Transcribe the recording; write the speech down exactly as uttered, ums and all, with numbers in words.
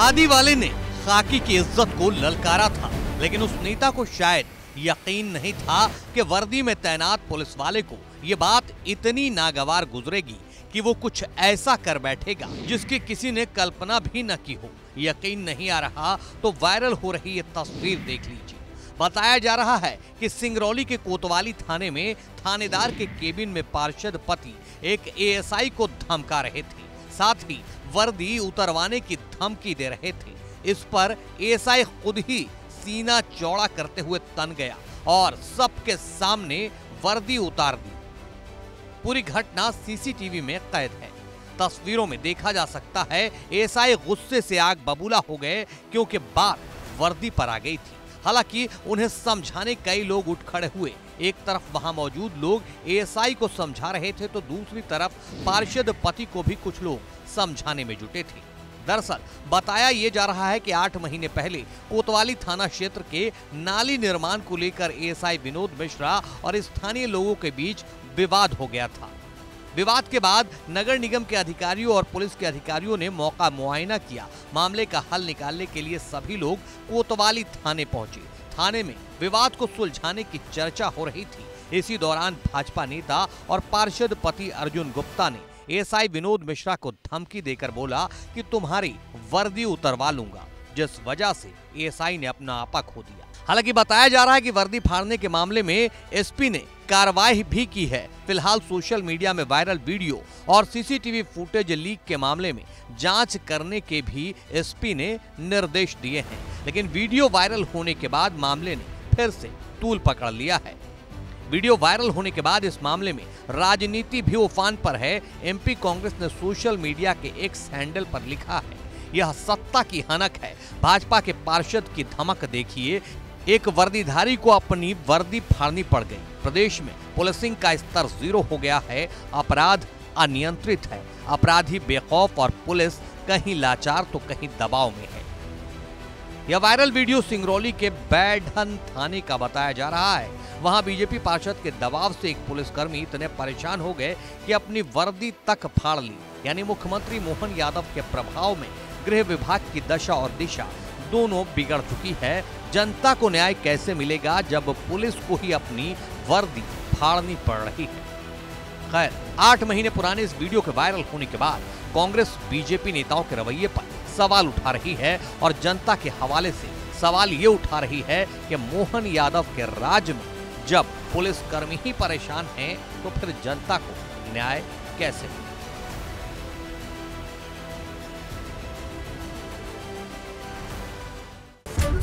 खादी वाले ने खाकी की इज्जत को ललकारा था, लेकिन उस नेता को शायद यकीन नहीं था कि वर्दी में तैनात पुलिस वाले को ये बात इतनी नागवार गुजरेगी कि वो कुछ ऐसा कर बैठेगा जिसकी किसी ने कल्पना भी न की हो। यकीन नहीं आ रहा तो वायरल हो रही ये तस्वीर देख लीजिए। बताया जा रहा है कि सिंगरौली के कोतवाली थाने में थानेदार के केबिन में पार्षद पति एक एएसआई को धमका रहे थे, साथ ही वर्दी उतरवाने की धमकी दे रहे थे। इस पर एएसआई खुद ही सीना चौड़ा करते हुए तन गया और सबके सामने वर्दी उतार दी। पूरी घटना सीसीटीवी में कैद है। तस्वीरों में देखा जा सकता है एएसआई गुस्से से आग बबूला हो गए क्योंकि बात वर्दी पर आ गई थी। हालांकि उन्हें समझाने कई लोग उठ खड़े हुए। एक तरफ वहां मौजूद लोग एएसआई को समझा रहे थे तो दूसरी तरफ पार्षद पति को भी कुछ लोग समझाने में जुटे थे। दरअसल बताया ये जा रहा है कि आठ महीने पहले कोतवाली थाना क्षेत्र के नाली निर्माण को लेकर एएसआई विनोद मिश्रा और स्थानीय लोगों के बीच विवाद हो गया था। विवाद के बाद नगर निगम के अधिकारियों और पुलिस के अधिकारियों ने मौका मुआयना किया। मामले का हल निकालने के लिए सभी लोग कोतवाली थाने पहुंचे। थाने में विवाद को सुलझाने की चर्चा हो रही थी। इसी दौरान भाजपा नेता और पार्षद पति अर्जुन गुप्ता ने एएसआई विनोद मिश्रा को धमकी देकर बोला कि तुम्हारी वर्दी उतरवा लूंगा, जिस वजह से एएसआई ने अपना आपा खो दिया। हालांकि बताया जा रहा है कि वर्दी फाड़ने के मामले में एसपी ने कार्रवाई भी की है। फिलहाल सोशल मीडिया में वायरल वीडियो और सीसीटीवी फुटेज लीक के मामले में जांच करने के भी एसपी ने निर्देश दिए हैं, लेकिन वीडियो वायरल होने के बाद मामले ने फिर से तूल पकड़ लिया है। वीडियो वायरल होने के बाद इस मामले में राजनीति भी उफान पर है। एमपी कांग्रेस ने सोशल मीडिया के एक्स हैंडल पर लिखा है, यह सत्ता की हनक है, भाजपा के पार्षद की धमक देखिए, एक वर्दीधारी को अपनी वर्दी फाड़नी पड़ गई। प्रदेश में पुलिसिंग का स्तर जीरो हो गया है, अपराध अनियंत्रित है, अपराधी बेखौफ और पुलिस कहीं लाचार तो कहीं दबाव में है। यह वायरल वीडियो सिंगरौली के बैढ़न थाने का बताया जा रहा है। वहां बीजेपी पार्षद के दबाव से एक पुलिसकर्मी इतने परेशान हो गए कि अपनी वर्दी तक फाड़ ली। यानी मुख्यमंत्री मोहन यादव के प्रभाव में गृह विभाग की दशा और दिशा दोनों बिगड़ चुकी है। जनता को न्याय कैसे मिलेगा जब पुलिस को ही अपनी वर्दी फाड़नी पड़ रही है। खैर, आठ महीने पुराने इस वीडियो के वायरल होने के बाद कांग्रेस बीजेपी नेताओं के रवैये पर सवाल उठा रही है और जनता के हवाले से सवाल ये उठा रही है कि मोहन यादव के राज में जब पुलिसकर्मी ही परेशान हैं तो फिर जनता को न्याय कैसे मिले।